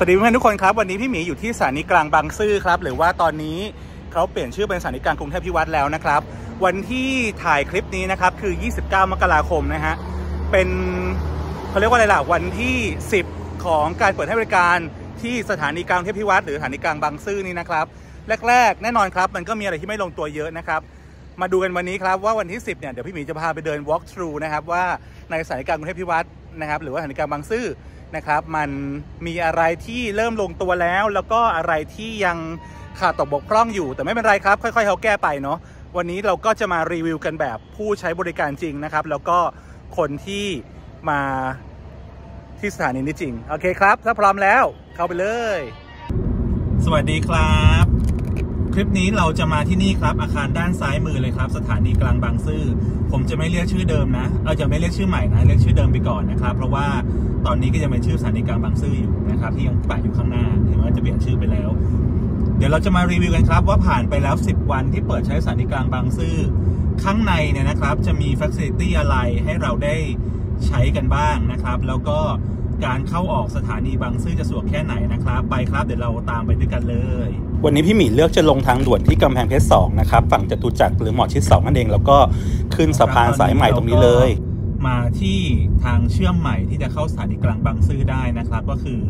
สวัสดีเพื่อนทุกคนครับวันนี้พี่หมีอยู่ที่สถานีกลางบางซื่อครับหรือว่าตอนนี้เขาเปลี่ยนชื่อเป็นสถานีกลางกรุงเทพพิวัตรแล้วนะครับวันที่ถ่ายคลิปนี้นะครับคือ29มกราคมนะฮะเป็นเขาเรียกว่าอะไรล่ะวันที่10ของการเปิดให้บริการที่สถานีกลางเทพพิวัตรหรือสถานีกลางบางซื่อนี่นะครับแรกๆแน่นอนครับมันก็มีอะไรที่ไม่ลงตัวเยอะนะครับมาดูกันวันนี้ครับว่าวันที่10เนี่ยเดี๋ยวพี่หมีจะพาไปเดิน walk through นะครับว่าในสถานีกลางกรุงเทพพิวัตรนะครับหรือว่าสถานีกลางบางซื่อนะครับมันมีอะไรที่เริ่มลงตัวแล้วแล้วก็อะไรที่ยังขาดตกบกพร่องอยู่แต่ไม่เป็นไรครับค่อยๆเขาแก้ไปเนาะวันนี้เราก็จะมารีวิวกันแบบผู้ใช้บริการจริงนะครับแล้วก็คนที่มาที่สถานีนี้จริงโอเคครับถ้าพร้อมแล้วเข้าไปเลยสวัสดีครับคลิปนี้เราจะมาที่นี่ครับอาคารด้านซ้ายมือเลยครับสถานีกลางบางซื่อผมจะไม่เรียกชื่อเดิมนะเราจะไม่เรียกชื่อใหม่นะเรียกชื่อเดิมไปก่อนนะครับเพราะว่าตอนนี้ก็ยังเป็นชื่อสถานีกลางบางซื่ออยู่นะครับที่ยังแปะอยู่ข้างหน้าถึงแม้จะเปลี่ยนชื่อไปแล้วเดี๋ยวเราจะมารีวิวกันครับว่าผ่านไปแล้ว10วันที่เปิดใช้สถานีกลางบางซื่อข้างในเนี่ยนะครับจะมีฟัสซิลิตี้อะไรให้เราได้ใช้กันบ้างนะครับแล้วก็การเข้าออกสถานีบางซื่อจะสะดวกแค่ไหนนะครับไปครับเดี๋ยวเราตามไปด้วยกันเลยวันนี้พี่หมีเลือกจะลงทางด่วนที่กำแพงเพชร2นะครับฝั่งจตุจักรหรือหมอชิด2นั่นเองแล้วก็ขึ้นสะพานสายใหม่ตรงนี้เลยมาที่ทางเชื่อมใหม่ที่จะเข้าสถานีกลางบางซื่อได้นะครับก็คือ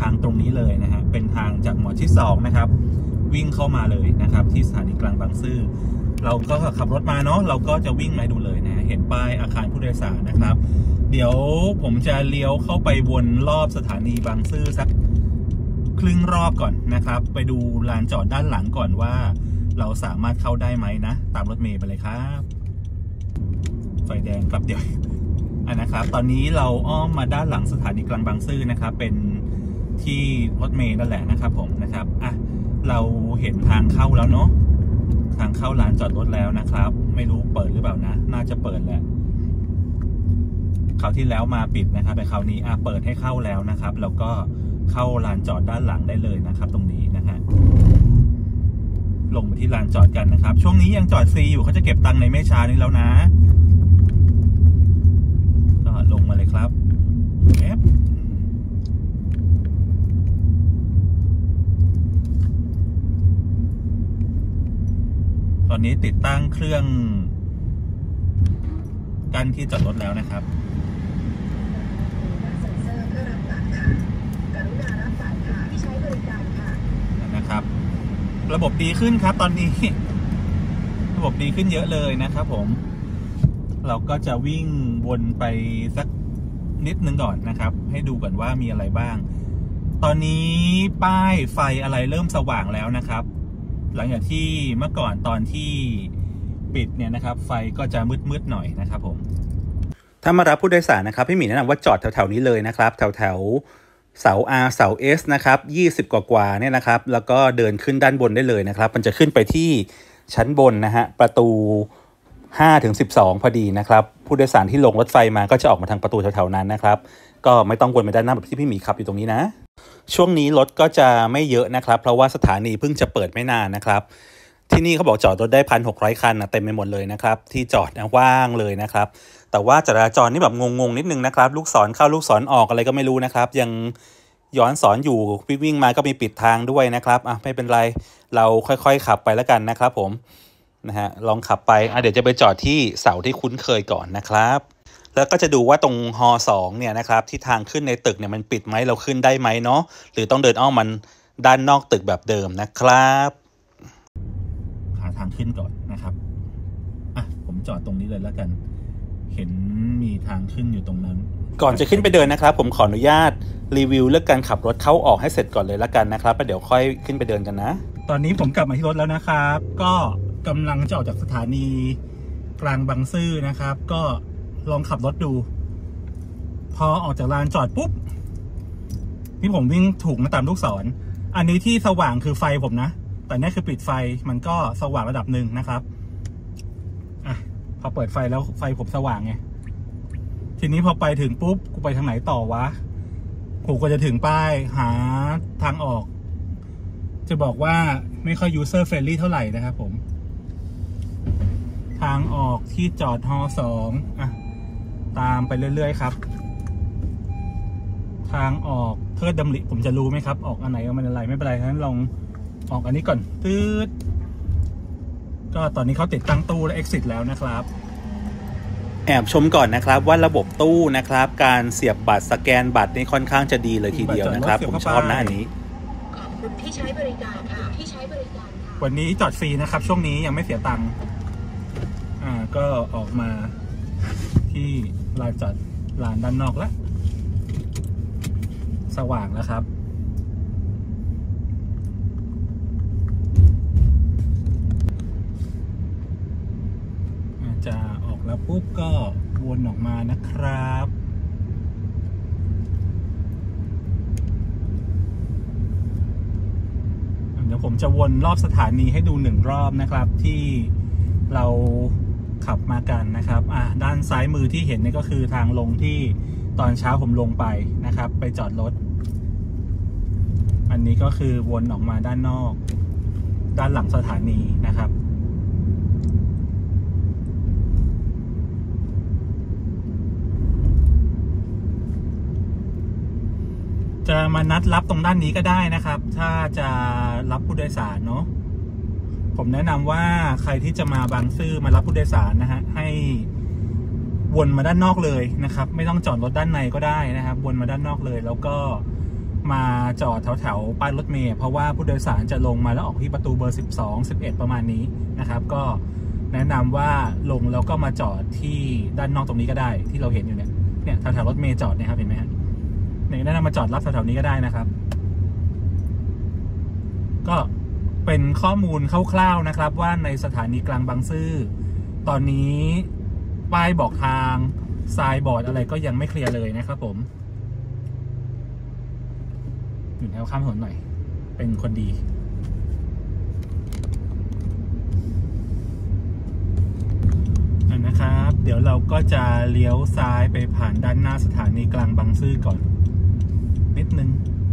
ทางตรงนี้เลยนะฮะเป็นทางจากหมอชิด2นะครับวิ่งเข้ามาเลยนะครับที่สถานีกลางบางซื่อเราก็ขับรถมาเนาะเราก็จะวิ่งมาดูเลยนะเห็นป้ายอาคารผู้โดยสารนะครับเดี๋ยวผมจะเลี้ยวเข้าไปวนรอบสถานีบางซื่อสักครึ่งรอบก่อนนะครับไปดูลานจอดด้านหลังก่อนว่าเราสามารถเข้าได้ไหมนะตามรถเมล์ไปเลยครับไฟแดงครับเดี๋ยวนะครับตอนนี้เราอ้อมมาด้านหลังสถานีกลางบางซื่อนะครับเป็นที่รถเมล์นั่นแหละนะครับผมนะครับอ่ะเราเห็นทางเข้าแล้วเนาะทางเข้าลานจอดรถแล้วนะครับไม่รู้เปิดหรือเปล่านะน่าจะเปิดแหละคราวที่แล้วมาปิดนะครับแต่คราวนี้เปิดให้เข้าแล้วนะครับแล้วก็เข้าลานจอดด้านหลังได้เลยนะครับตรงนี้นะฮะลงไปที่ลานจอดกันนะครับช่วงนี้ยังจอดฟรีอยู่เขาจะเก็บตังค์ในไม่ช้านี้แล้วนะก็ลงมาเลยครับตอนนี้ติดตั้งเครื่องกันที่จอดรถแล้วนะครับนะครับระบบดีขึ้นครับตอนนี้ระบบดีขึ้นเยอะเลยนะครับผมเราก็จะวิ่งวนไปสักนิดนึงก่อนนะครับให้ดูก่อนว่ามีอะไรบ้างตอนนี้ป้ายไฟอะไรเริ่มสว่างแล้วนะครับหลังจากที่เมื่อก่อนตอนที่ปิดเนี่ยนะครับไฟก็จะมืดๆหน่อยนะครับผมถ้ามารับผู้โดยสารนะครับพี่หมีแนะนำว่าจอดแถวๆนี้เลยนะครับแถวเสา R เสา S นะครับ20กว่าเนี่ยนะครับแล้วก็เดินขึ้นด้านบนได้เลยนะครับมันจะขึ้นไปที่ชั้นบนนะฮะประตู5-12พอดีนะครับผู้โดยสารที่ลงรถไฟมาก็จะออกมาทางประตูแถวๆนั้นนะครับก็ไม่ต้องวนไปด้านหน้าแบบที่พี่หมีขับอยู่ตรงนี้นะช่วงนี้รถก็จะไม่เยอะนะครับเพราะว่าสถานีเพิ่งจะเปิดไม่นานนะครับที่นี่เขาบอกจอดรถได้ 1,600 คันนะเต็มไปหมดเลยนะครับที่จอดว่างเลยนะครับแต่ว่าจราจรนี่แบบงงๆนิดนึงนะครับลูกศรเข้าลูกศรออกอะไรก็ไม่รู้นะครับยังย้อนสอนอยู่วิ่งมาก็มีปิดทางด้วยนะครับอ่ะไม่เป็นไรเราค่อยๆขับไปแล้วกันนะครับผมนะฮะลองขับไปเดี๋ยวจะไปจอดที่เสาที่คุ้นเคยก่อนนะครับแล้วก็จะดูว่าตรงฮอ2เนี่ยนะครับที่ทางขึ้นในตึกเนี่ยมันปิดไหมเราขึ้นได้ไหมเนาะหรือต้องเดินอ้อมมันด้านนอกตึกแบบเดิมนะครับหาทางขึ้นก่อนนะครับผมจอดตรงนี้เลยแล้วกันเห็นมีทางขึ้นอยู่ตรงนั้นก่อนจะขึ้นไปเดินนะครับผมขออนุญาตรีวิวเรื่องการขับรถเข้าออกให้เสร็จก่อนเลยแล้วกันนะครับแล้วเดี๋ยวค่อยขึ้นไปเดินกันนะตอนนี้ผมกลับมาที่รถแล้วนะครับก็กำลังจะออกจากสถานีกลางบางซื่อนะครับก็ลองขับรถดูพอออกจากลานจอดปุ๊บนี่ผมวิ่งถูกมาตามลูกศร อันนี้ที่สว่างคือไฟผมนะแต่นี่คือปิดไฟมันก็สว่างระดับหนึ่งนะครับพอเปิดไฟแล้วไฟผมสว่างไงทีนี้พอไปถึงปุ๊บกูไปทางไหนต่อวะกูก็จะถึงป้ายหาทางออกจะบอกว่าไม่ค่อย user friendly เท่าไหร่นะครับผมทางออกที่จอดฮอ2ตามไปเรื่อยๆครับทางออก เทิดดำริผมจะรู้ไหมครับออกอันไหนออกมันอะไรไม่เป็นไรงั้นลองออกอันนี้ก่อนตืดก็ตอนนี้เขาติดตั้งตู้และ exit แล้วนะครับแอบชมก่อนนะครับว่าระบบตู้นะครับการเสียบบัตรสแกนบัตรนี่ค่อนข้างจะดีเลยทีเดียวนะครับผมชอบหน้านี้ขอบคุณที่ใช้บริการค่ะที่ใช้บริการวันนี้จอดฟรีนะครับช่วงนี้ยังไม่เสียตังค์ก็ออกมาที่ลานจอดลานด้านนอกแล้วสว่างแล้วครับจะออกแล้วปุ๊บก็วนออกมานะครับเดี๋ยวผมจะวนรอบสถานีให้ดูหนึ่งรอบนะครับที่เราขับมากันนะครับด้านซ้ายมือที่เห็นนี่ก็คือทางลงที่ตอนเช้าผมลงไปนะครับไปจอดรถอันนี้ก็คือวนออกมาด้านนอกด้านหลังสถานีนะครับจะมานัดรับตรงด้านนี้ก็ได้นะครับถ้าจะรับผู้โดยสารเนาะผมแนะนำว่าใครที่จะมาบางซื่อมารับผู้โดยสารนะฮะให้วนมาด้านนอกเลยนะครับไม่ต้องจอดรถด้านในก็ได้นะครับวนมาด้านนอกเลยแล้วก็มาจอดแถวๆป้ายรถเมล์เพราะว่าผู้โดยสารจะลงมาแล้วออกที่ประตูเบอร์12 11ประมาณนี้นะครับก็แนะนำว่าลงแล้วก็มาจอดที่ด้านนอกตรงนี้ก็ได้ที่เราเห็นอยู่เนี่ยแถวๆรถเมล์จอดนะครับเห็นไหมฮะเนี่ยแนะนำมาจอดรับแถวๆนี้ก็ได้นะครับก็เป็นข้อมูลคร่าวๆนะครับว่าในสถานีกลางบางซื่อตอนนี้ป้ายบอกทางไซน์บอร์ดอะไรก็ยังไม่เคลียร์เลยนะครับผมอยู่แถวข้ามถนนหน่อยเป็นคนดีนะครับเดี๋ยวเราก็จะเลี้ยวซ้ายไปผ่านด้านหน้าสถานีกลางบางซื่อก่อนนิดนึงอันนี้คือสมมุติว่า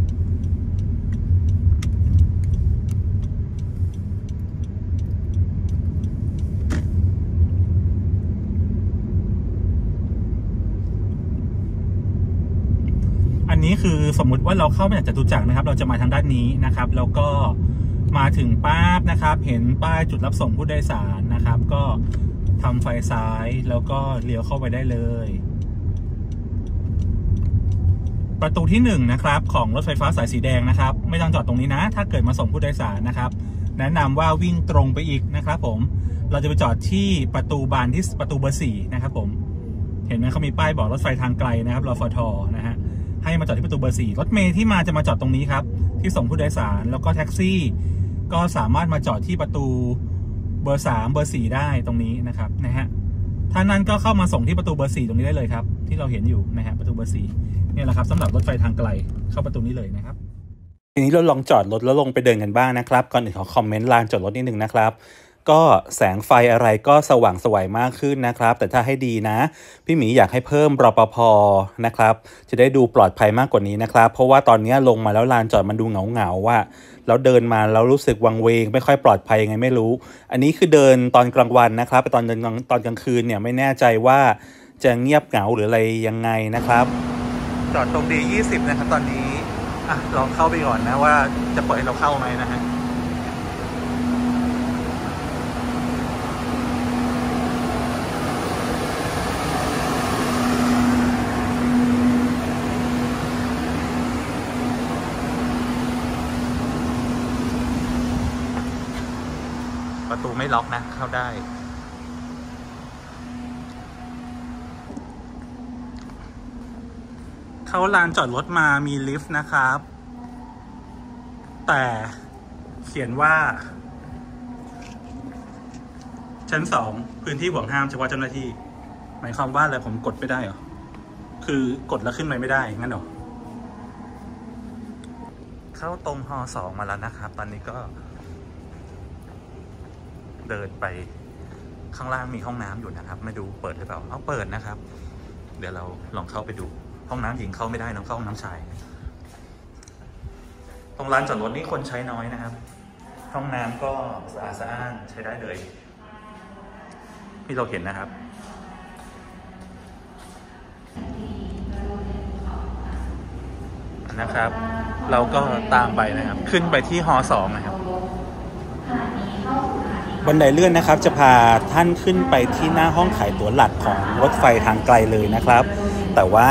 เราเข้ามาจากจตุจักรนะครับเราจะมาทางด้านนี้นะครับแล้วก็มาถึงป้าบนะครับเห็นป้ายจุดรับส่งผู้โดยสารนะครับก็ทำไฟซ้ายแล้วก็เลี้ยวเข้าไปได้เลยประตูที่1นะครับของรถไฟฟ้าสายสีแดงนะครับไม่ต้องจอดตรงนี้นะถ้าเกิดมาส่งผู้โดยสารนะครับแนะนำว่าวิ่งตรงไปอีกนะครับผมเราจะไปจอดที่ประตูบานที่ประตูเบอร์4นะครับผมเห็นไหมเขามีป้ายบอกรถไฟทางไกลนะครับรฟท.นะฮะให้มาจอดที่ประตูเบอร์4รถเมล์ที่มาจะมาจอดตรงนี้ครับที่ส่งผู้โดยสารแล้วก็แท็กซี่ก็สามารถมาจอดที่ประตูเบอร์3เบอร์4ได้ตรงนี้นะครับนะฮะท่านั้นก็เข้ามาส่งที่ประตูเบอร์4ตรงนี้ได้เลยครับที่เราเห็นอยู่นะฮะประตูเบอร์4เนี่ยแหละครับสำหรับรถไฟทางไกลเข้าประตูนี้เลยนะครับทีนี้เราลองจอดรถแล้วลงไปเดินกันบ้างนะครับก่อนอื่นขอคอมเมนต์ลานจอดรถนิดนึงนะครับก็แสงไฟอะไรก็สว่างสวยมากขึ้นนะครับแต่ถ้าให้ดีนะพี่หมีอยากให้เพิ่มรปภ.นะครับจะได้ดูปลอดภัยมากกว่านี้นะครับเพราะว่าตอนนี้ลงมาแล้วลานจอดมันดูเหงาๆว่าแล้วเดินมาแล้วรู้สึกวังเวงไม่ค่อยปลอดภัยยังไงไม่รู้อันนี้คือเดินตอนกลางวันนะครับแต่ตอนกลางคืนเนี่ยไม่แน่ใจว่าจะเงียบเหงาหรืออะไรยังไงนะครับจอดตรงD20นะครับตอนนี้ลองเข้าไปก่อนนะว่าจะเปิดให้เราเข้าไหมนะฮะประตูไม่ล็อกนะเข้าได้เข้าลานจอดรถมามีลิฟต์นะครับแต่เขียนว่าชั้น2พื้นที่ห่วงห้ามเฉพาะเจ้าหน้าที่หมายความว่าอะไรผมกดไม่ได้เหรอคือกดแล้วขึ้นไปไม่ได้งั้นเหรอเข้าตรงฮอ2มาแล้วนะครับตอนนี้ก็เดินไปข้างล่างมีห้องน้ำอยู่นะครับไม่ดูเปิดหรือเปล่าเอาเปิดนะครับเดี๋ยวเราลองเข้าไปดูห้องน้ำหญิงเข้าไม่ได้ต้องเข้าห้องน้ำชายตรงลานจอดรถนี่คนใช้น้อยนะครับห้องน้ำก็สะอาดสะอ้านใช้ได้เลยที่เราเห็นนะครับ นะครับเราก็ตามไปนะครับขึ้นไปที่ฮอ2นะครับบันไดเลื่อนนะครับจะพาท่านขึ้นไปที่หน้าห้องขายตั๋วหลักของรถไฟทางไกลเลยนะครับแต่ว่า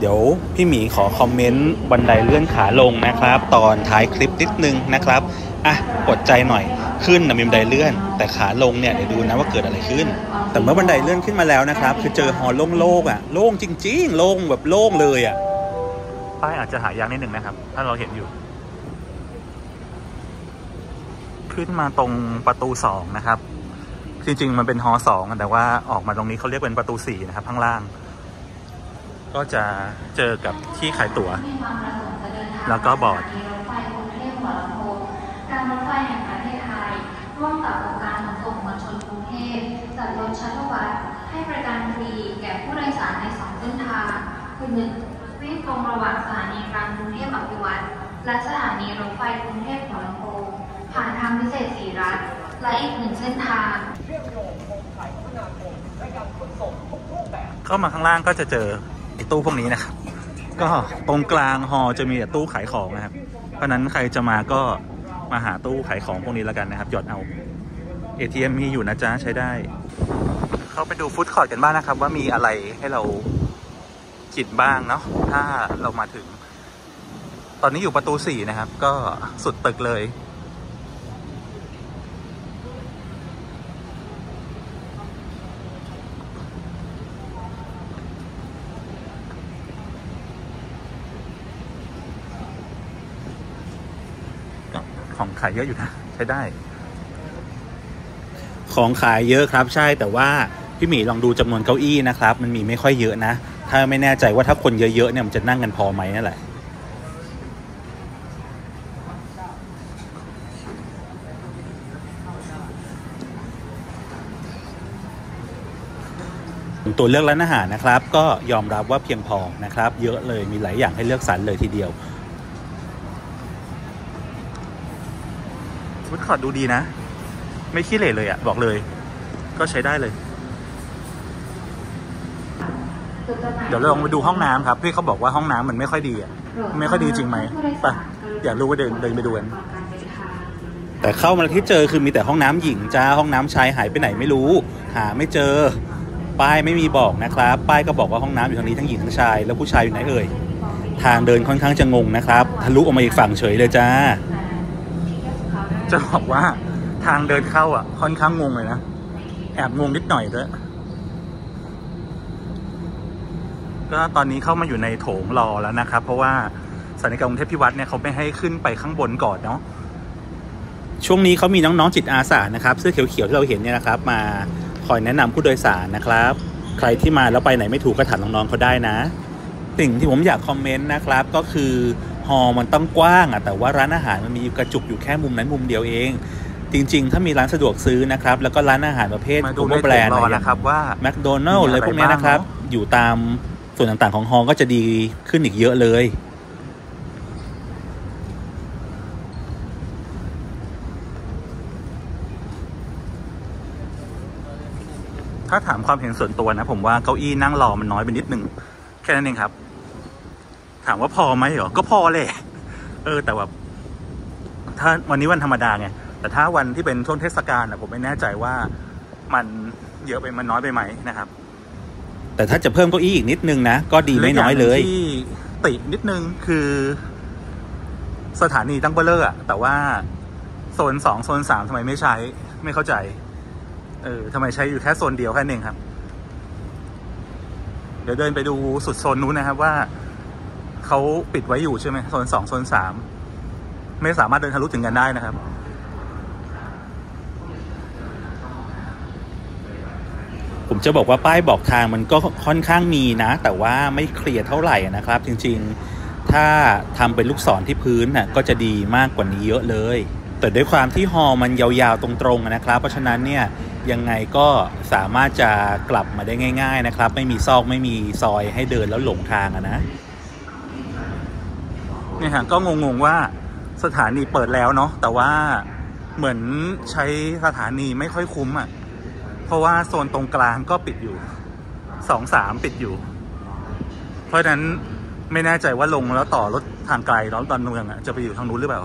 เดี๋ยวพี่หมีขอคอมเมนต์บันไดเลื่อนขาลงนะครับตอนท้ายคลิปนิดนึงนะครับอ่ะอดใจหน่อยขึ้นนะมีบันไดเลื่อนแต่ขาลงเนี่ยเดี๋ยวดูนะว่าเกิดอะไรขึ้นแต่เมื่อบันไดเลื่อนขึ้นมาแล้วนะครับคือเจอฮอลโล่งๆอ่ะโล่งจริงๆโล่งแบบโล่งเลยอ่ะป้ายอาจจะหายากนิดนึงนะครับถ้าเราเห็นอยู่ขึ้นมาตรงประตู2นะครับจริงๆมันเป็นฮอ2แต่ว่าออกมาตรงนี้เขาเรียกเป็นประตู4นะครับข้างล่างก็จะเจอกับที่ขายตั๋วแล้วก็บอร์ดการรถไฟแห่งประเทศไทยร่วมกับองค์การขนส่งมวลชนกรุงเทพจัดรถชัตเทิลบัสให้บริการฟรีแก่ผู้โดยสารใน2เส้นทางคือ 1. วิ่งตรงระหว่างสถานีกลางกรุงเทพอภิวัตรและสถานีรถไฟกรุงเทพหัวลำโพงผ่านทางพิเศษสีรัฐและอีก1เส้นทางเชื่อมโยงกรุงไทยคมนาคมและการขนส่งทุกรูปแบบเข้ามาข้างล่างก็จะเจอตู้พวกนี้นะครับก็ตรงกลางฮอจะมีแต่ตู้ขายของนะครับเพราะนั้นใครจะมาก็มาหาตู้ขายของพวกนี้แล้วกันนะครับหยอดเอา ATM มีอยู่นะจ๊ะใช้ได้เข้าไปดูฟู้ดคอร์ทกันบ้างนะครับว่ามีอะไรให้เรากินบ้างเนาะถ้าเรามาถึงตอนนี้อยู่ประตู4นะครับก็สุดตึกเลยของขายเยอะอยู่นะใช้ได้ของขายเยอะครับใช่แต่ว่าพี่หมีลองดูจำนวนเก้าอี้นะครับมันมีไม่ค่อยเยอะนะถ้าไม่แน่ใจว่าถ้าคนเยอะๆเนี่ยมันจะนั่งกันพอไหมนั่นแหละตัวเลือกร้านอาหารนะครับก็ยอมรับว่าเพียงพอนะครับเยอะเลยมีหลายอย่างให้เลือกสรรเลยทีเดียวฟู้ดคอร์ทดูดีนะไม่ขี้เหร่เลยอ่ะบอกเลยก็ใช้ได้เลยเดี๋ยวเราลองไปดูห้องน้ำครับพี่เขาบอกว่าห้องน้ำมันไม่ค่อยดีอ่ะไม่ค่อยดีจริงไหมไปอยากรู้ว่าเดินไปดูกันแต่เข้ามาที่เจอคือมีแต่ห้องน้ำหญิงจ้าห้องน้ำชายหายไปไหนไม่รู้หาไม่เจอป้ายไม่มีบอกนะครับป้ายก็บอกว่าห้องน้ำอยู่ทางนี้ทั้งหญิงทั้งชายแล้วผู้ชายอยู่ไหนเอ่ยทางเดินค่อนข้างจะงงนะครับทะลุออกมาอีกฝั่งเฉยเลยจ้าจะบอกว่าทางเดินเข้าอ่ะค่อนข้างงงเลยนะแอบงงนิดหน่อยด้วยก็ตอนนี้เข้ามาอยู่ในโถงรอแล้วนะครับเพราะว่าสถานีกลางกรุงเทพพิวัตรเนี่ยเขาไม่ให้ขึ้นไปข้างบนก่อนเนาะช่วงนี้เขามีน้องๆจิตอาสานะครับเสื้อเขียวๆที่เราเห็นเนี่ยนะครับมาคอยแนะนำผู้โดยสารนะครับใครที่มาแล้วไปไหนไม่ถูกก็ถามน้องๆเขาได้นะสิ่งที่ผมอยากคอมเมนต์นะครับก็คือฮอมันต้องกว้างอ่ะแต่ว่าร้านอาหารมันมีกระจุกอยู่แค่มุมนั้นมุมเดียวเองจริงๆถ้ามีร้านสะดวกซื้อนะครับแล้วก็ร้านอาหารประเภทโอเวอร์แบรนด์นะครับว่าแมคโดนัลด์อะไรพวกนี้นะครับอยู่ตามส่วนต่างๆของฮอก็จะดีขึ้นอีกเยอะเลยถ้าถามความเห็นส่วนตัวนะผมว่าเก้าอี้นั่งรอมันน้อยไปนิดนึงแค่นั้นเองครับถามว่าพอไหมเหรอก็พอแหละแต่แบบถ้าวันนี้วันธรรมดาไงแต่ถ้าวันที่เป็นช่วงเทศกาลนะผมไม่แน่ใจว่ามันเยอะไปมันน้อยไปไหมนะครับแต่ถ้าจะเพิ่มเก้าอี้อีกนิดนึงนะก็ดีไม่น้อยเลยที่ตินิดนึงคือสถานีตั้งเบลออะแต่ว่าโซน2โซน3ทำไมไม่ใช้ไม่เข้าใจทำไมใช้อยู่แค่โซนเดียวแค่นึงครับเดี๋ยวเดินไปดูสุดโซนนู้นนะครับว่าเขาปิดไว้อยู่ใช่ไหมโซน2โซน3ไม่สามารถเดินทะลุถึงกันได้นะครับผมจะบอกว่าป้ายบอกทางมันก็ค่อนข้างมีนะแต่ว่าไม่เคลียร์เท่าไหร่นะครับจริงๆถ้าทำเป็นลูกศรที่พื้นน่ะก็จะดีมากกว่านี้เยอะเลยแต่ด้วยความที่ฮอมันยาวๆตรงๆนะครับเพราะฉะนั้นเนี่ยยังไงก็สามารถจะกลับมาได้ง่ายๆนะครับไม่มีซอกไม่มีซอยให้เดินแล้วหลงทางนะเนี่ยฮะก็งงๆว่าสถานีเปิดแล้วเนาะแต่ว่าเหมือนใช้สถานีไม่ค่อยคุ้มอ่ะเพราะว่าโซนตรงกลางก็ปิดอยู่2-3ปิดอยู่เพราะฉะนั้นไม่แน่ใจว่าลงแล้วต่อรถ ทางไกลร้อนตอนเมืองอ่ะจะไปอยู่ทางนู้นหรือเปล่า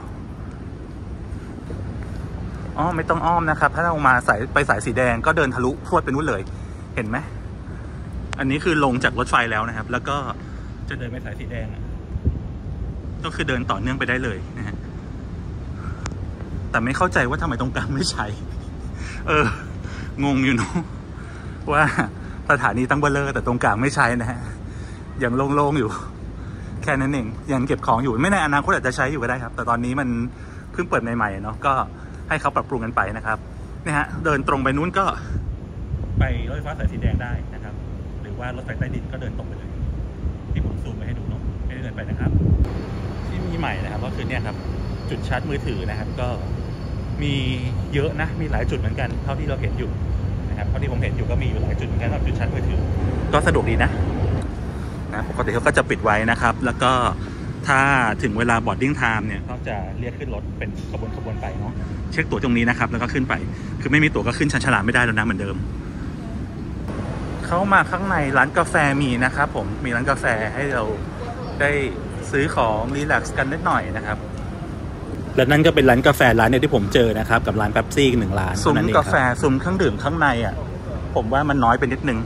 อ๋อไม่ต้องอ้อมนะครับถ้าเรามาสายไปสายสีแดงก็เดินทะลุพรวดไปนู้นเลยเห็นไหมอันนี้คือลงจากรถไฟแล้วนะครับแล้วก็จะเดินไปสายสีแดงก็คือเดินต่อเนื่องไปได้เลยนะฮะแต่ไม่เข้าใจว่าทำไมตรงกลางไม่ใช่งงอยู่เนาะว่าสถานีตั้งเบลอแต่ตรงกลางไม่ใช่นะฮะยังโล่งๆอยู่แค่นั้นเองยังเก็บของอยู่ไม่แน่อนาคตอาจจะใช้อยู่ก็ได้ครับแต่ตอนนี้มันเพิ่งเปิดใหม่ๆเนาะก็ให้เขาปรับปรุงกันไปนะครับเนี่ยฮะเดินตรงไปนู้นก็ไปรถไฟฟ้าสายสีแดงได้นะครับหรือว่ารถไฟใต้ดินก็เดินตรงไปเลยที่ผมซูมไปให้ดูเนาะไม่ได้เดินไปนะครับที่มีใหม่นะครับก็คือเนี่ยครับจุดชาร์จมือถือนะครับก็มีเยอะนะมีหลายจุดเหมือนกันเท่าที่เราเห็นอยู่นะครับเท่าที่ผมเห็นอยู่ก็มีอยู่หลายจุดเหมือนกันสำหรับจุดชาร์จมือถือก็สะดวกดีนะปกติเขาก็จะปิดไว้นะครับแล้วก็ถ้าถึงเวลา boarding time เนี่ยก็จะเรียกขึ้นรถเป็นขบวนไปเนาะเช็คตั๋วตรงนี้นะครับแล้วก็ขึ้นไปคือไม่มีตั๋วก็ขึ้นชั้นฉลามไม่ได้แล้วนะเหมือนเดิมเข้ามาข้างในร้านกาแฟมีนะครับผมมีร้านกาแฟให้เราได้ซื้อของรีแลกซ์กันนิดหน่อยนะครับและนั่นก็เป็นร้านกาแฟร้านเดียวที่ผมเจอนะครับกับร้านเป๊ปซี่อีกหนึ่งร้านซุ้มกาแฟซุ้มเครื่องดื่มข้างในอ่ะผมว่ามันน้อยไปนิดนึง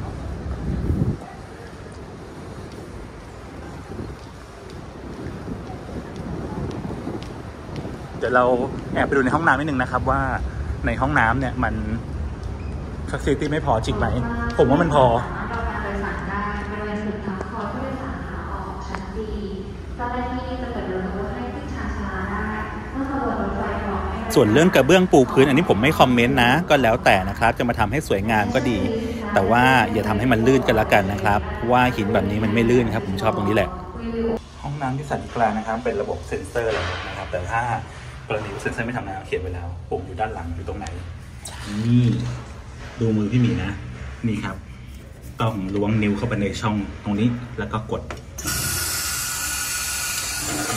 เดี๋ยวเราแอบไปดูในห้องน้ำนิดนึงนะครับว่าในห้องน้ำเนี่ยมันฟัคซิลิตี้ไม่พอจริงไหมผมว่ามันพอส่วนเรื่องกระเบื้องปูพื้นอันนี้ผมไม่คอมเมนต์นะก็แล้วแต่นะครับจะมาทำให้สวยงามก็ดีแต่ว่าอย่าทำให้มันลื่นกันละกันนะครับว่าหินแบบนี้มันไม่ลื่นครับผมชอบตรงนี้แหละห้องน้ำที่สันกลางนะครับเป็นระบบเซ็นเซอร์เลยนะครับแต่ถ้ากรณีเซ็นเซอร์ไม่ทำงานเขียนไว้แล้วปุ่มอยู่ด้านหลังอยู่ตรงไหนนี่ดูมือพี่หมีนะนี่ครับต้องล้วงนิ้วเข้าไปในช่องตรงนี้แล้วก็กด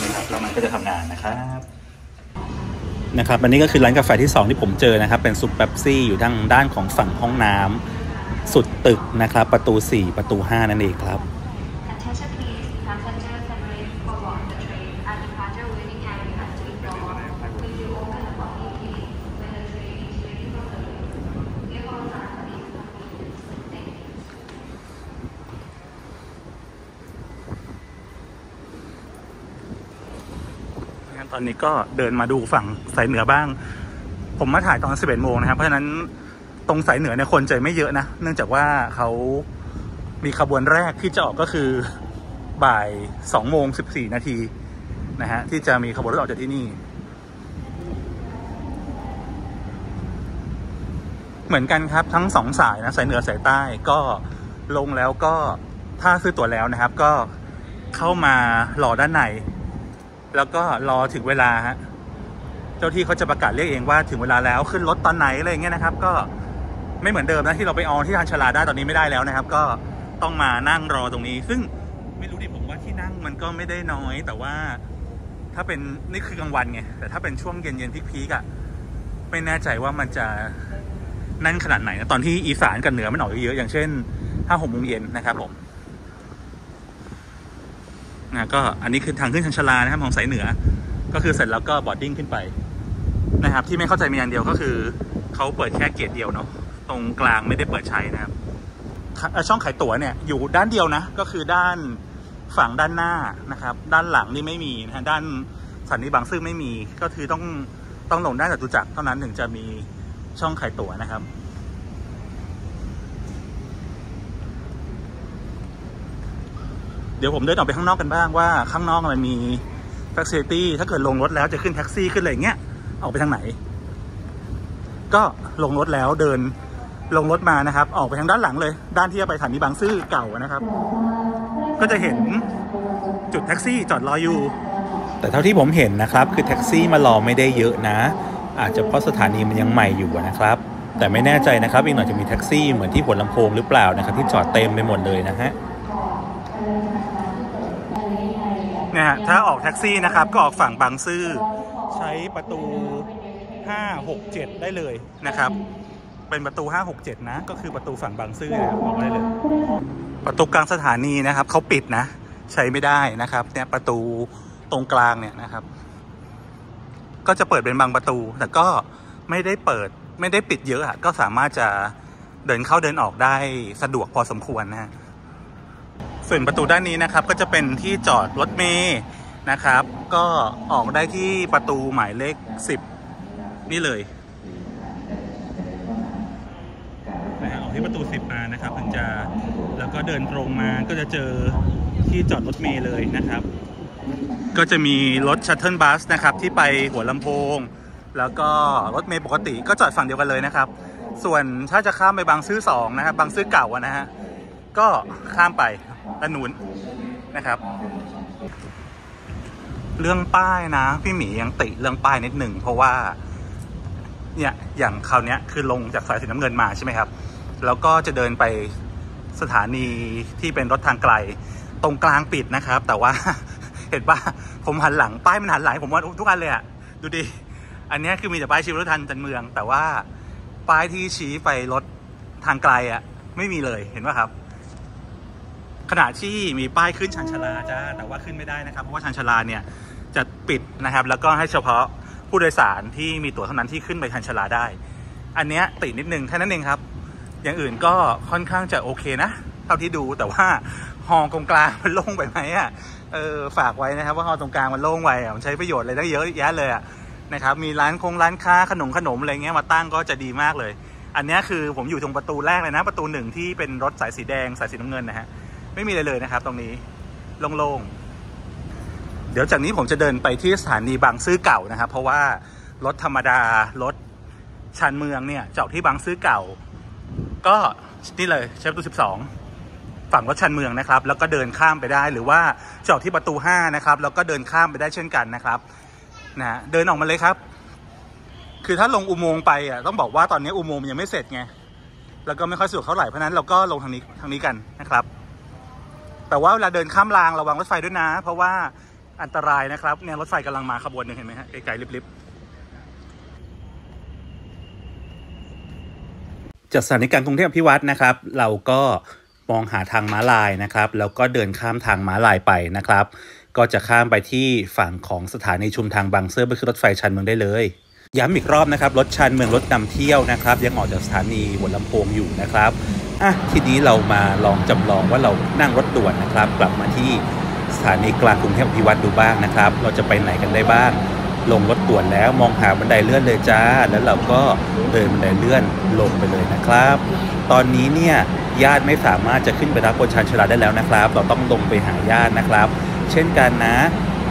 นะครับแล้วมันก็จะทำงานนะครับอันนี้ก็คือร้านกาแฟที่2ที่ผมเจอนะครับเป็นซุปเปอร์ซี่อยู่ทางด้านของฝั่งห้องน้ำสุดตึกนะครับประตู4ประตู5นั่นเองครับตอนนี้ก็เดินมาดูฝั่งสายเหนือบ้างผมมาถ่ายตอน11 โมงนะครับเพราะฉะนั้นตรงสายเหนือเนี่ยคนจะไม่เยอะนะเนื่องจากว่าเขามีขบวนแรกที่จะออกก็คือบ่าย 14:14 น.นะฮะที่จะมีขบวนรถออกจากที่นี่เหมือนกันครับทั้ง2 สายนะสายเหนือสายใต้ก็ลงแล้วก็ถ้าซื้อตั๋วแล้วนะครับก็เข้ามารอด้านในแล้วก็รอถึงเวลาฮะเจ้าที่เขาจะประกาศเรียกเองว่าถึงเวลาแล้วขึ้นรถตอนไหนอะไรอย่างเงี้ยนะครับก็ไม่เหมือนเดิมนะที่เราไปออนที่ทางชลาได้ตอนนี้ไม่ได้แล้วนะครับก็ต้องมานั่งรอตรงนี้ซึ่งไม่รู้ดิผมว่าที่นั่งมันก็ไม่ได้น้อยแต่ว่าถ้าเป็นนี่คือกลางวันไงแต่ถ้าเป็นช่วงเย็นๆพีกๆอ่ะไม่แน่ใจว่ามันจะนั่นขนาดไหนนะตอนที่อีสานกับเหนือมันออกเยอะอย่างเช่น 5-6 โมงเย็นนะครับผมก็อันนี้คือทางขึ้นชันชลานะครับของสายเหนือก็คือเสร็จแล้วก็บอร์ดดิ้งขึ้นไปนะครับที่ไม่เข้าใจมีอย่างเดียวก็คือเขาเปิดแค่เกียร์เดียวเนาะตรงกลางไม่ได้เปิดใช้นะครับช่องขายตั๋วเนี่ยอยู่ด้านเดียวนะก็คือด้านฝั่งด้านหน้านะครับด้านหลังนี่ไม่มีนะด้านสถานีบางซื่อไม่มีก็คือต้องลงด้านจตุจักรเท่านั้นถึงจะมีช่องขายตั๋วนะครับเดี๋ยวผมเดินออกไปข้างนอกกันบ้างว่าข้างนอกมันมีแท็กซี่ตี้ถ้าเกิดลงรถแล้วจะขึ้นแท็กซี่ขึ้นอะไรอย่างเงี้ยออกไปทางไหนก็ลงรถแล้วเดินลงรถมานะครับออกไปทางด้านหลังเลยด้านที่จะไปสถานีบางซื่อเก่านะครับก็จะเห็นจุดแท็กซี่จอดรออยู่แต่เท่าที่ผมเห็นนะครับคือแท็กซี่มารอไม่ได้เยอะนะอาจจะเพราะสถานีมันยังใหม่อยู่นะครับแต่ไม่แน่ใจนะครับอีกหน่อยจะมีแท็กซี่เหมือนที่หัวลำโพงหรือเปล่านะครับที่จอดเต็มไปหมดเลยนะฮะถ้าออกแท็กซี่นะครับก็ออกฝั่งบางซื่อใช้ประตู5-6-7ได้เลยนะครับเป็นประตู5-6-7นะก็คือประตูฝั่งบางซื่อนะออกได้เลยประตูกลางสถานีนะครับเขาปิดนะใช้ไม่ได้นะครับเนี่ยประตู ตรงกลางเนี่ยนะครับก็จะเปิดเป็นบางประตูแต่ก็ไม่ได้เปิดไม่ได้ปิดเยอะก็สามารถจะเดินเข้าเดินออกได้สะดวกพอสมควรนะฮะส่วนประตูด้านนี้นะครับก็จะเป็นที่จอดรถเมล์นะครับก็ออกได้ที่ประตูหมายเลข10นี่เลยออกที่ประตู10มานะครับถึงจะแล้วก็เดินตรงมาก็จะเจอที่จอดรถเมล์เลยนะครับก็จะมีรถชัตเทิลบัสนะครับที่ไปหัวลำโพงแล้วก็รถเมล์ปกติก็จอดฝั่งเดียวกันเลยนะครับส่วนถ้าจะข้ามไปบางซื่อ2นะครับบางซื่อเก่านะฮะก็ข้ามไปอันนู้นนะครับเรื่องป้ายนะพี่หมียังติเรื่องป้ายนิดหนึ่งเพราะว่าเนี่ยอย่างคราวนี้คือลงจากสายสีน้ำเงินมาใช่ไหมครับแล้วก็จะเดินไปสถานีที่เป็นรถทางไกลตรงกลางปิดนะครับแต่ว่าเห็นป่ะผมหันหลังป้ายมันหันหลังผมว่าทุกอันเลยอะดูดิอันนี้คือมีแต่ป้ายชี้รถทันจันเมืองแต่ว่าป้ายที่ชี้ไปรถทางไกลอะไม่มีเลยเห็นป่ะครับขณะที่มีป้ายขึ้นชานชาลาจ้าแต่ว่าขึ้นไม่ได้นะครับเพราะว่าชานชาลาเนี่ยจะปิดนะครับแล้วก็ให้เฉพาะผู้โดยสารที่มีตั๋วเท่านั้นที่ขึ้นไปชานชาลาได้อันเนี้ยติดนิดนึงแค่นั้นเองครับอย่างอื่นก็ค่อนข้างจะโอเคนะเท่าที่ดูแต่ว่าฮอตรงกลางมันโล่งไปไหมอ่ะฝากไว้นะครับว่าฮอตรงกลางมันโล่งไปมันใช้ประโยชน์อะไรได้เยอะแยะเลยอ่ะนะครับมีร้านค้าขนมอะไรเงี้ยมาตั้งก็จะดีมากเลยอันนี้คือผมอยู่ตรงประตูแรกเลยนะประตูหนึ่งที่เป็นรถสายสีแดงสายสีน้ำเงินนะฮะไม่มีอะไรเลยนะครับตรงนี้โล่งๆเดี๋ยวจากนี้ผมจะเดินไปที่สถานีบางซื่อเก่านะครับเพราะว่ารถธรรมดารถชานเมืองเนี่ยจอดที่บางซื่อเก่าก็นี่เลยเชฟตู้12ฝั่งรถชานเมืองนะครับแล้วก็เดินข้ามไปได้หรือว่าจอดที่ประตู5นะครับแล้วก็เดินข้ามไปได้เช่นกันนะครับนะเดินออกมาเลยครับคือถ้าลงอุโมงค์ไปอ่ะต้องบอกว่าตอนนี้อุโมงค์ยังไม่เสร็จไงแล้วก็ไม่ค่อยสะดวกเท่าไหร่เพราะนั้นเราก็ลงทางนี้กันนะครับแต่ว่าเวลาเดินข้ามรางระวังรถไฟด้วยนะเพราะว่าอันตรายนะครับเนี่ยรถไฟกำลังมาขบวนนึงเห็นไหมฮะไกลๆลิบๆจากสถานีกลางกรุงเทพอภิวัฒน์นะครับเราก็มองหาทางม้าลายนะครับแล้วก็เดินข้ามทางม้าลายไปนะครับก็จะข้ามไปที่ฝั่งของสถานีชุมทางบางซื่อไปขึ้นรถไฟชานเมืองได้เลยย้ำอีกรอบนะครับรถชานเมืองรถนำเที่ยวนะครับยังออกจากสถานีหัวลำโพงอยู่นะครับทีนี้เรามาลองจำลองว่าเรานั่งรถด่วนนะครับกลับมาที่สถานีกลางกรุงเทพอภิวัฒน์ดูบ้างนะครับเราจะไปไหนกันได้บ้างลงรถด่วนแล้วมองหาบันไดเลื่อนเลยจ้าแล้วเราก็เดินบันไดเลื่อนลงไปเลยนะครับตอนนี้เนี่ยญาติไม่สามารถจะขึ้นไปรับบนชานชาลาได้แล้วนะครับเราต้องลงไปหาญาตินะครับเช่นกันนะ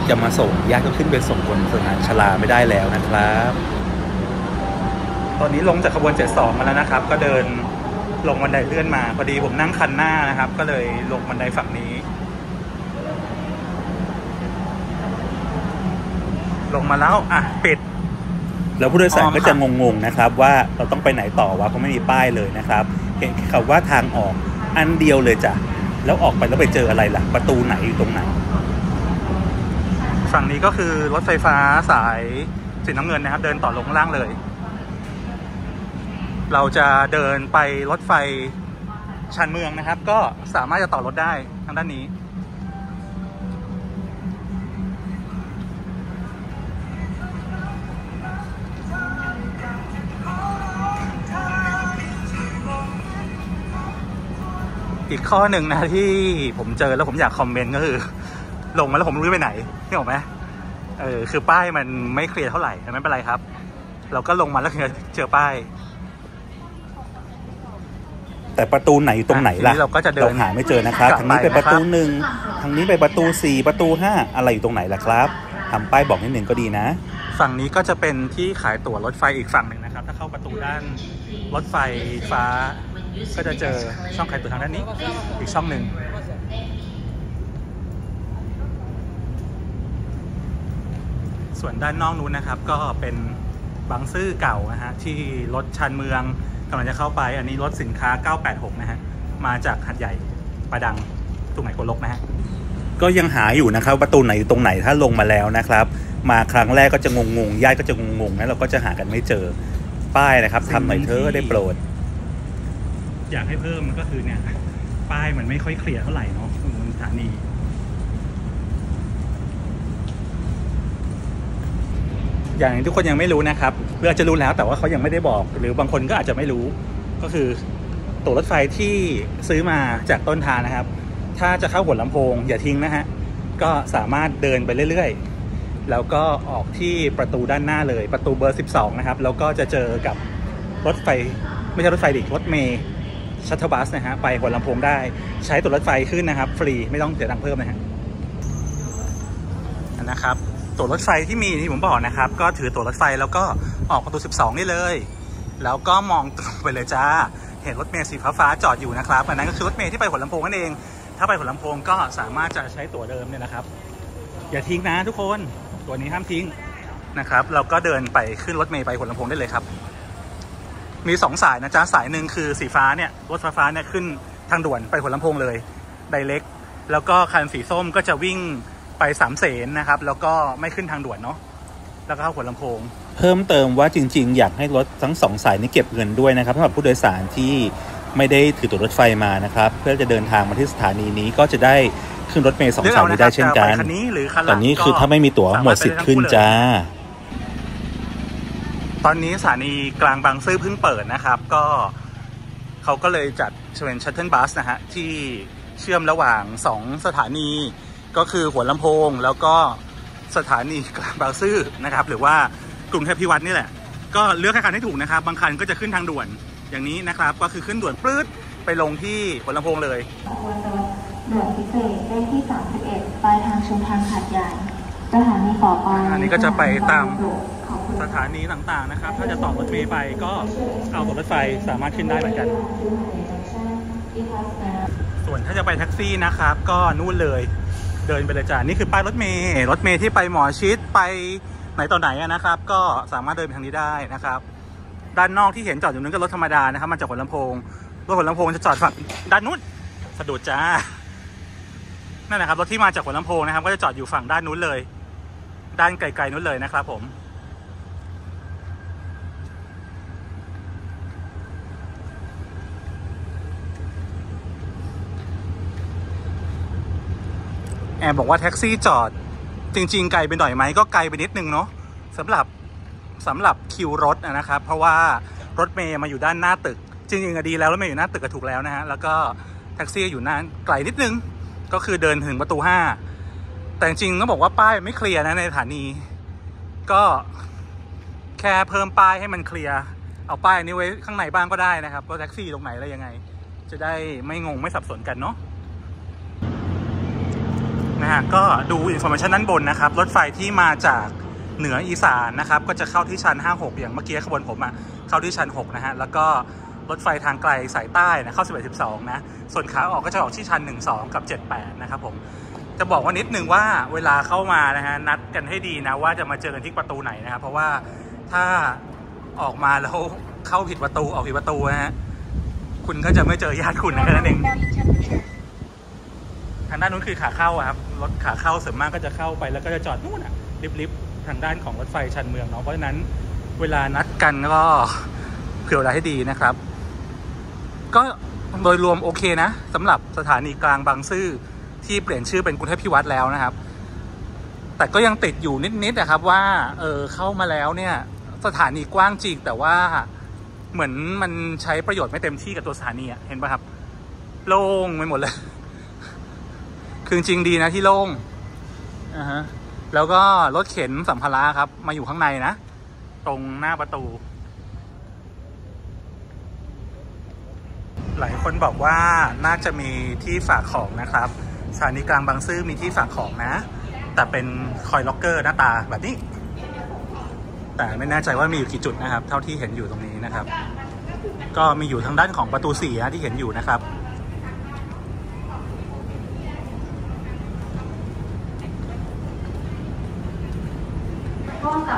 จะมาส่งญาติก็ขึ้นไปส่งบนชานชาลาไม่ได้แล้วนะครับตอนนี้ลงจากขบวน72มาแล้วนะครับก็เดินลงบันไดเลื่อนมาพอดีผมนั่งคันหน้านะครับก็เลยลงบันไดฝั่งนี้ลงมาแล้วปิดแล้วผู้โดยสารก็จะงงๆนะครับว่าเราต้องไปไหนต่อวะเพราะไม่มีป้ายเลยนะครับเห็นคำว่าทางออกอันเดียวเลยจ้ะแล้วออกไปแล้วไปเจออะไรล่ะประตูไหนอยู่ตรงไหนฝั่งนี้ก็คือรถไฟฟ้าสายสีน้ำเงินนะครับเดินต่อลงล่างเลยเราจะเดินไปรถไฟชานเมืองนะครับก็สามารถจะต่อรถได้ทางด้านนี้อีกข้อหนึ่งนะที่ผมเจอแล้วผมอยากคอมเมนต์ก็คือลงมาแล้วผมรู้ไปไหนนี่หรอไหมคือป้ายมันไม่เคลียร์เท่าไหร่ไม่เป็นไรครับเราก็ลงมาแล้วเจอป้ายแต่ประตูไหนอยู่ตรงไหนล่ะเราหาไม่เจอนะครับทางนี้เป็นประตู1ทางนี้เป็นประตู4ประตู5อะไรอยู่ตรงไหนล่ะครับทำป้ายบอกนิดหนึ่งก็ดีนะฝั่งนี้ก็จะเป็นที่ขายตั๋วรถไฟอีกฝั่งหนึ่งนะครับถ้าเข้าประตูด้านรถไฟฟ้าก็จะเจอช่องขายตั๋วทางด้านนี้อีกช่องหนึ่งส่วนด้านนอกนู้นนะครับก็เป็นบางซื่อเก่านะฮะที่รถชานเมืองกำลังจะเข้าไปอันนี้รถสินค้า986นะฮะมาจากหาดใหญ่ประดังตรงไหนโกลกนะฮะก็ยังหาอยู่นะครับประตูไหนอยู่ตรงไหนถ้าลงมาแล้วนะครับมาครั้งแรกก็จะงงๆญาติก็จะงงๆนะเราก็จะหากันไม่เจอป้ายนะครับทำหน่อยเธอได้โปรดอยากให้เพิ่มก็คือเนี่ยป้ายมันไม่ค่อยเคลียร์เท่าไหร่เนาะสถานี อย่างทุกคนยังไม่รู้นะครับหรืออาจจะรู้แล้วแต่ว่าเขายังไม่ได้บอกหรือบางคนก็อาจจะไม่รู้ก็คือตั๋วรถไฟที่ซื้อมาจากต้นทางนะครับถ้าจะเข้าหัวลำโพงอย่าทิ้งนะฮะก็สามารถเดินไปเรื่อยๆแล้วก็ออกที่ประตูด้านหน้าเลยประตูเบอร์12นะครับแล้วก็จะเจอกับรถไฟไม่ใช่รถไฟดิรถเมล์ชัตเทิลบัสนะฮะไปหัวลำโพงได้ใช้ตั๋วรถไฟขึ้นนะครับฟรีไม่ต้องเสียตังค์เพิ่มนะฮะนะครับตั๋วรถไฟที่มีที่ผมบอกนะครับก็ถือตั๋วรถไฟแล้วก็ออกประตู12นี่เลยแล้วก็มองตรงไปเลยจ้าเห็นรถเมล์สีฟ้าจอดอยู่นะครับอันนั้นก็คือรถเมล์ที่ไปหัวลำโพงนั่นเองถ้าไปหัวลำโพงก็สามารถจะใช้ตั๋วเดิมเนี่ยนะครับอย่าทิ้งนะทุกคนตั๋วนี้ห้ามทิ้งนะครับเราก็เดินไปขึ้นรถเมล์ไปหัวลำโพงได้เลยครับมี2สายนะจ๊ะสายหนึ่งคือสีฟ้าเนี่ยรถฟ้าเนี่ยขึ้นทางด่วนไปหัวลำโพงเลยไดเรกแล้วก็คันสีส้มก็จะวิ่งไป3 เสนนะครับแล้วก็ไม่ขึ้นทางด่วนเนาะแล้วก็เข้าหัวลำโพงเพิ่มเติมว่าจริงๆอยากให้รถทั้ง2สายนี้เก็บเงินด้วยนะครับสำหรับผู้โดยสารที่ไม่ได้ถือตั๋วรถไฟมานะครับเพื่อจะเดินทางมาที่สถานีนี้ก็จะได้ขึ้นรถเมล์2 สายนี้ได้เช่นกันตอนนี้คือถ้าไม่มีตั๋วหมดสิทธิ์ขึ้นจ้าตอนนี้สถานีกลางบางซื่อเพิ่งเปิดนะครับก็เขาก็เลยจัดเป็นชัตเทิลบัสนะฮะที่เชื่อมระหว่าง2สถานีก็คือหัวลำโพงแล้วก็สถานีกลางบางซื่อนะครับหรือว่ากรุงเทพพิวัตรนี่แหละก็เลือกคันให้ถูกนะครับบางคันก็จะขึ้นทางด่วนอย่างนี้นะครับก็คือขึ้นด่วนปลื้ดไปลงที่หัวลำโพงเลยขบวนรถด่วนพิเศษเลขที่31ปลายทางชุมทางหาดใหญ่สถานีต่อไปอันนี้ก็จะไปตามสถานีต่างๆนะครับถ้าจะต่อรถเมล์ไปก็เอาตั๋วรถไฟสามารถขึ้นได้เหมือนกันส่วนถ้าจะไปแท็กซี่นะครับก็นู่นเลยเดินไปเลยจ้านี่คือป้ายรถเมล์ที่ไปหมอชิดไปไหนต่อไหนนะครับก็สามารถเดินไปทางนี้ได้นะครับด้านนอกที่เห็นจอดอยู่นั้นก็รถธรรมดานะครับมาจากหัวลำโพงจะจอดฝั่งด้านนู้นสะดุดจ้านั่นแหละครับรถที่มาจากหัวลำโพงนะครับก็จะจอดอยู่ฝั่งด้านนู้นเลยด้านไกลๆนู้นเลยนะครับผมแอบบอกว่าแท็กซี่จอดจริงๆไกลไปหน่อยไหมก็ไกลไปนิดนึงเนาะสำหรับคิวรถนะครับเพราะว่ารถเมย์มาอยู่ด้านหน้าตึกจริงๆก็ดีแล้วรถเมย์อยู่หน้าตึกก็ถูกแล้วนะฮะแล้วก็แท็กซี่อยู่หน้าไกลนิดนึงก็คือเดินถึงประตู5แต่จริงๆต้องบอกว่าป้ายไม่เคลียร์นะในสถานีก็แค่เพิ่มป้ายให้มันเคลียร์เอาป้ายนี้ไว้ข้างในบ้างก็ได้นะครับว่าแท็กซี่ตรงไหนอะไรยังไงจะได้ไม่งงไม่สับสนกันเนาะนะฮะก็ดูอินโฟเมชันด้านบนนะครับรถไฟที่มาจากเหนืออีสานนะครับก็จะเข้าที่ชั้น5-6อย่างเมื่อกี้ขบวนผมอ่ะเข้าที่ชั้น6นะฮะแล้วก็รถไฟทางไกลสายใต้นะเข้า11-12นะส่วนขาออกก็จะออกที่ชั้น1-2กับ7-8นะครับผมจะบอกว่านิดนึงว่าเวลาเข้ามานะฮะนัดกันให้ดีนะว่าจะมาเจอกันที่ประตูไหนนะครับเพราะว่าถ้าออกมาแล้วเข้าผิดประตูออกผิดประตูนะฮะคุณก็จะไม่เจอญาติคุณนะครับนั่นเองทางด้านนู้นคือขาเข้าครับรถขาเข้าส่วนมากก็จะเข้าไปแล้วก็จะจอดนู่นอ่ะริบทางด้านของรถไฟชันเมืองเนาะเพราะฉะนั้นเวลานัดกันก็เผื่อเวลาให้ดีนะครับก็โดยรวมโอเคนะสำหรับสถานีกลางบางซื่อที่เปลี่ยนชื่อเป็นกรุงเทพพิวัตรแล้วนะครับแต่ก็ยังติดอยู่นิดๆนะครับว่าเข้ามาแล้วเนี่ยสถานีกว้างจริงแต่ว่าเหมือนมันใช้ประโยชน์ไม่เต็มที่กับตัวสถานีอ่ะเห็นป่ะครับโล่งไปหมดเลยคือจริงดีนะที่โล่งแล้วก็รถเข็นสัมภาระครับมาอยู่ข้างในนะตรงหน้าประตูหลายคนบอกว่าน่าจะมีที่ฝากของนะครับสถานีกลางบางซื่อมีที่ฝากของนะแต่เป็นคอยล็อกเกอร์หน้าตาแบบนี้แต่ไม่แน่ใจว่ามีอยู่กี่จุดนะครับเท่าที่เห็นอยู่ตรงนี้นะครับก็มีอยู่ทางด้านของประตู4นะที่เห็นอยู่นะครับ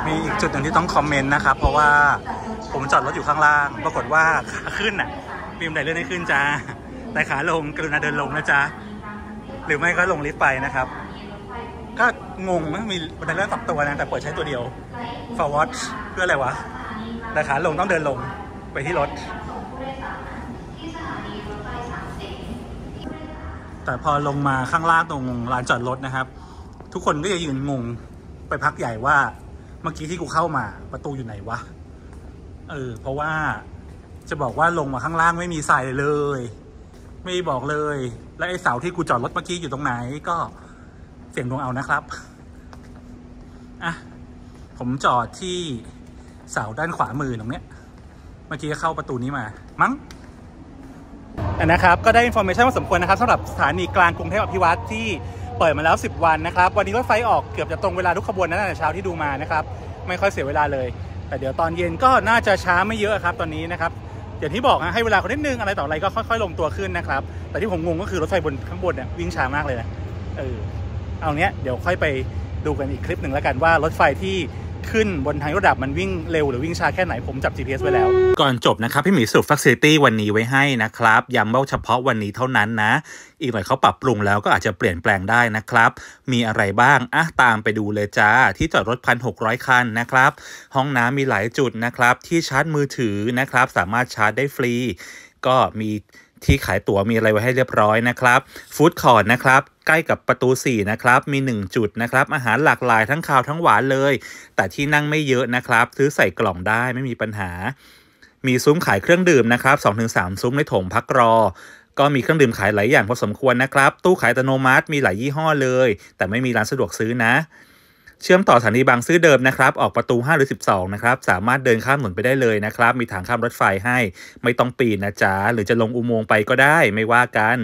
มีอีกจุดหนึ่งที่ต้องคอมเมนต์นะครับเพราะว่าผมจอดรถอยู่ข้างล่างปรากฏว่าขาขึ้นอ่ะมีบันไดเลื่อนให้ขึ้นจ้าแต่ขาลงกรุณาเดินลงนะจ๊ะหรือไม่ก็ลงลิฟต์ไปนะครับก็งงนะมีบันไดเลื่อนสองตัวนะแต่เปิดใช้ตัวเดียว forward เพื่ออะไรวะแต่ขาลงต้องเดินลงไปที่รถแต่พอลงมาข้างล่างตรงลานจอดรถนะครับทุกคนก็จะยืนงงไปพักใหญ่ว่า เมื่อกี้ที่กูเข้ามาประตูอยู่ไหนวะเพราะว่าจะบอกว่าลงมาข้างล่างไม่มีทรายเลยไม่บอกเลยและไอ้เสาที่กูจอดรถเมื่อกี้อยู่ตรงไหนก็เสี่ยงดวงเอานะครับอ่ะผมจอดที่เสาด้านขวามือตรงเนี้ยเมื่อกี้เข้าประตูนี้มามั้งนะครับก็ได้อินโฟเมชันพอสมควรนะครับสำหรับสถานีกลางกรุงเทพอภิวัตรที่เปิดมาแล้ว10วันนะครับวันนี้รถไฟออกเกือบจะตรงเวลาทุกขบวนนะตั้งแต่เช้าที่ดูมานะครับไม่ค่อยเสียเวลาเลยแต่เดี๋ยวตอนเย็นก็น่าจะช้าไม่เยอะครับตอนนี้นะครับอย่างที่บอกนะให้เวลาเขานิดนึงอะไรต่ออะไรก็ค่อยๆลงตัวขึ้นนะครับแต่ที่ผมงงก็คือรถไฟบนข้างบนเนี่ยวิ่งช้ามากเลยนะเอาเนี้ยเดี๋ยวค่อยไปดูกันอีกคลิปหนึ่งแล้วกันว่ารถไฟที่ขึ้นบนทางระดับมันวิ่งเร็วหรือวิ่งช้าแค่ไหนผมจับ GPS ไว้แล้วก่อนจบนะครับพี่หมีสรุปฟัคซิลิตี้วันนี้ไว้ให้นะครับย้ำว่าเฉพาะวันนี้เท่านั้นนะอีกหน่อยเขาปรับปรุงแล้วก็อาจจะเปลี่ยนแปลงได้นะครับมีอะไรบ้างอ่ะตามไปดูเลยจ้าที่จอดรถ 1,600 คันนะครับห้องน้ำมีหลายจุดนะครับที่ชาร์จมือถือนะครับสามารถชาร์จได้ฟรีก็มีที่ขายตั๋วมีอะไรไว้ให้เรียบร้อยนะครับฟู้ดคอร์ทนะครับใกล้กับประตู4นะครับมี1จุดนะครับอาหารหลากหลายทั้งคาวทั้งหวานเลยแต่ที่นั่งไม่เยอะนะครับซื้อใส่กล่องได้ไม่มีปัญหามีซุ้มขายเครื่องดื่มนะครับ 2-3 ซุ้มในโถงพักรอก็มีเครื่องดื่มขายหลายอย่างพอสมควรนะครับตู้ขายอัตโนมัติมีหลายยี่ห้อเลยแต่ไม่มีร้านสะดวกซื้อนะเชื่อมต่อสถานีบางซื่อเดิมนะครับออกประตู5หรือ12นะครับสามารถเดินข้ามถนนไปได้เลยนะครับมีทางข้ามรถไฟให้ไม่ต้องปีนนะจ๊ะหรือจะลงอุโมงค์ไปก็ได้ไม่ว่ากัน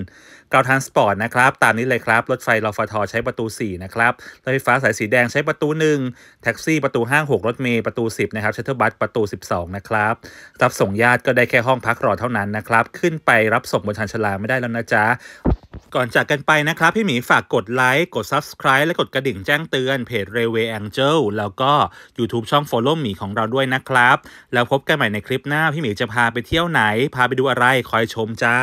เกาทรานสปอร์ตนะครับตามนี้เลยครับรถไฟรฟท.ใช้ประตู4นะครับรถไฟฟ้าสายสีแดงใช้ประตู1แท็กซี่ประตู5 6รถเมล์ประตู10นะครับชัตเทิลบัสประตู12นะครับรับส่งญาติก็ได้แค่ห้องพักรอเท่านั้นนะครับขึ้นไปรับส่งบนชานชลาไม่ได้แล้วนะจ๊ะก่อนจากกันไปนะครับพี่หมีฝากกดไลค์กด Subscribe และกดกระดิ่งแจ้งเตือนเพจ Railway Angel แล้วก็ YouTube ช่อง Follow หมีของเราด้วยนะครับแล้วพบกันใหม่ในคลิปหน้าพี่หมีจะพาไปเที่ยวไหนพาไปดูอะไรคอยชมจ้า